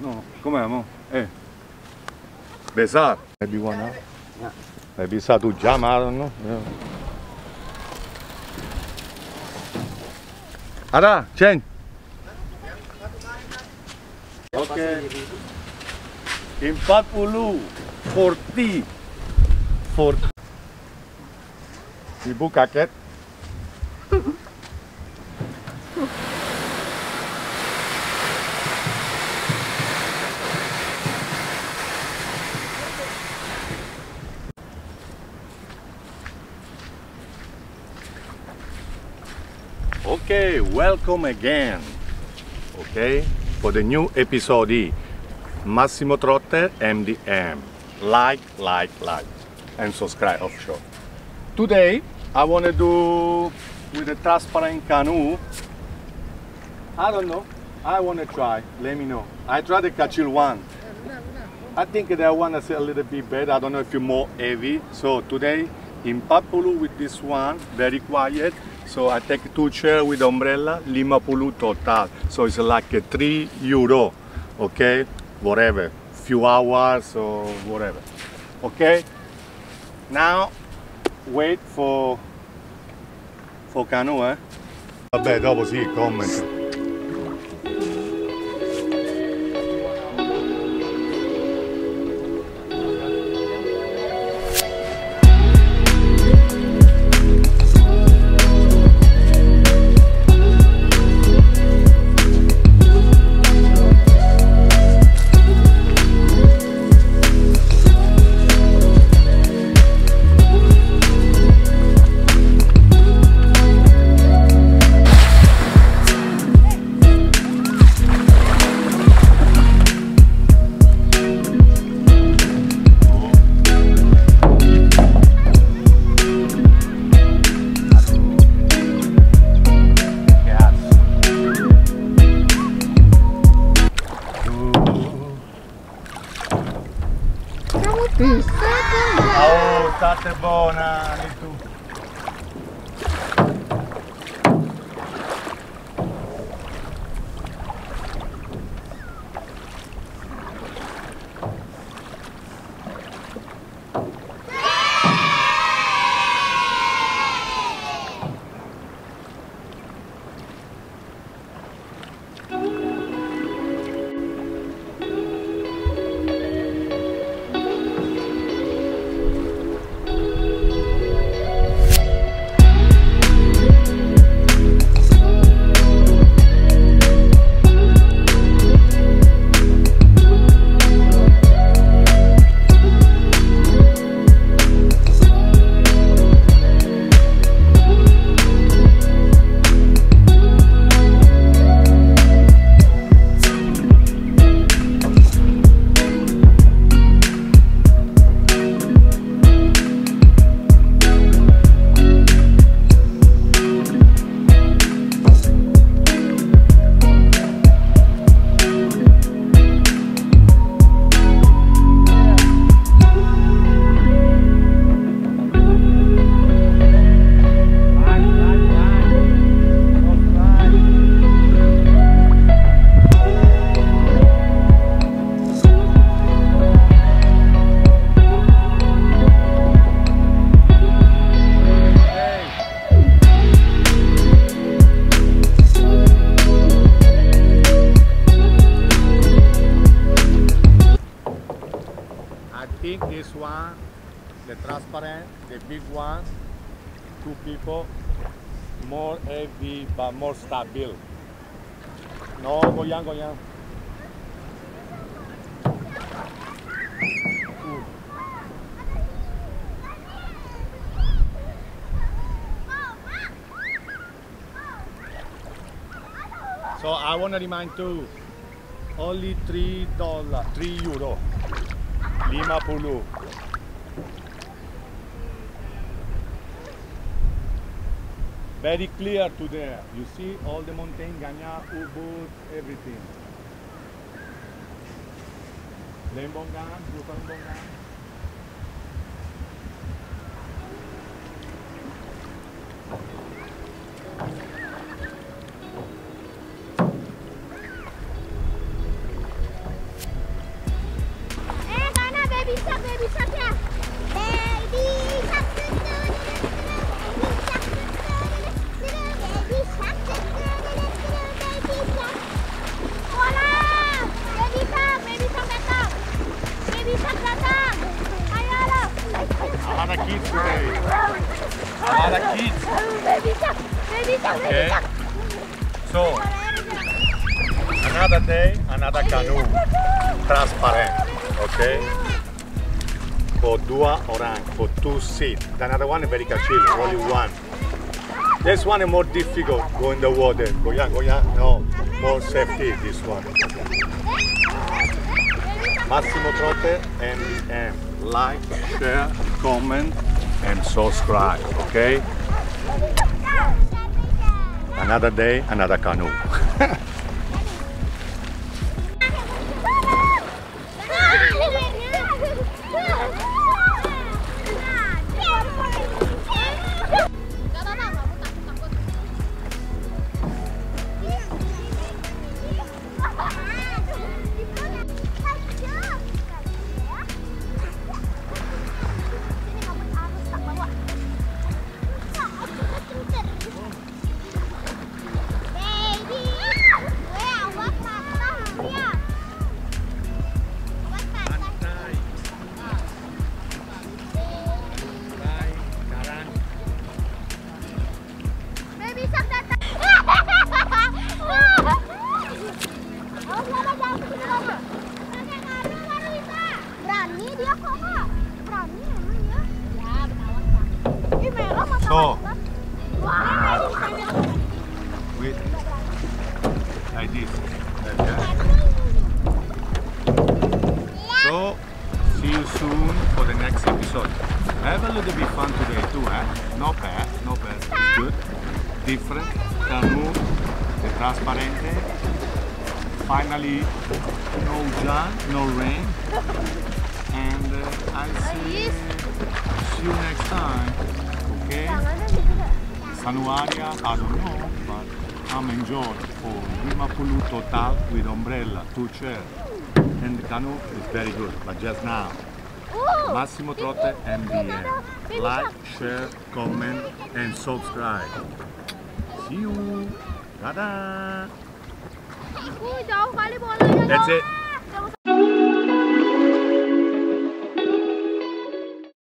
No, come mo? Besar. Maybe 1 hour. Yeah. Maybe it's hard to jam, I don't know. Yeah. Ada, change. Okay. 40. Ibu kaget. Okay, welcome again. Okay, for the new episode, Massimo Trotter MDM. Like, and subscribe offshore. Today, I want to do with a transparent canoe. I don't know. I want to try. Let me know. I tried the Kachil one. I think that one is a little bit better. I don't know if you're more heavy. So today, in Papulu with this one, very quiet. So I take 2 chairs with umbrella, 5 total. So it's like a €3, okay? Whatever, few hours or whatever, okay? Now, wait for canoe, eh? Vabbè, dopo sì, commento. Oh, state buona, lì tu. The big ones, 2 people, more heavy but more stable. No, go young. So I want to remind you, only €3, €3. Lima Pulu. Very clear to there. You see all the mountain, Ganya, Ubud, everything. Lembongan, Nusa Lembongan. a lot of kids. Okay. So, another day, another canoe. Transparent. Okay. For dua orang, for two seats. Another one is very kecil, only one. This one is more difficult, go in the water. Goya, no. More safety, this one. Massimo Trotter MDM. Like, share, comment, and subscribe, okay? Another day, another canoe. So, with like this. So, see you soon for the next episode. Have a little bit fun today too, eh? No bad, no bad. It's good, different, canoe, transparente. Finally, no sun, no rain. And I'll see you next time. Okay. Sanuaria, I don't know, but come enjoy for Limapulu total with umbrella, two chairs, and the canoe is very good. But just now, Massimo Trotter MDM. Like, share, comment, and subscribe. See you. Tada. That's it.